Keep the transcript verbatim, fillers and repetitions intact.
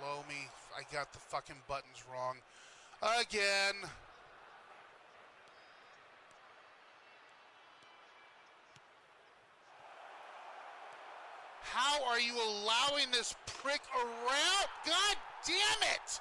below me. I got the fucking buttons wrong. Again. How are you allowing this prick around? God damn it!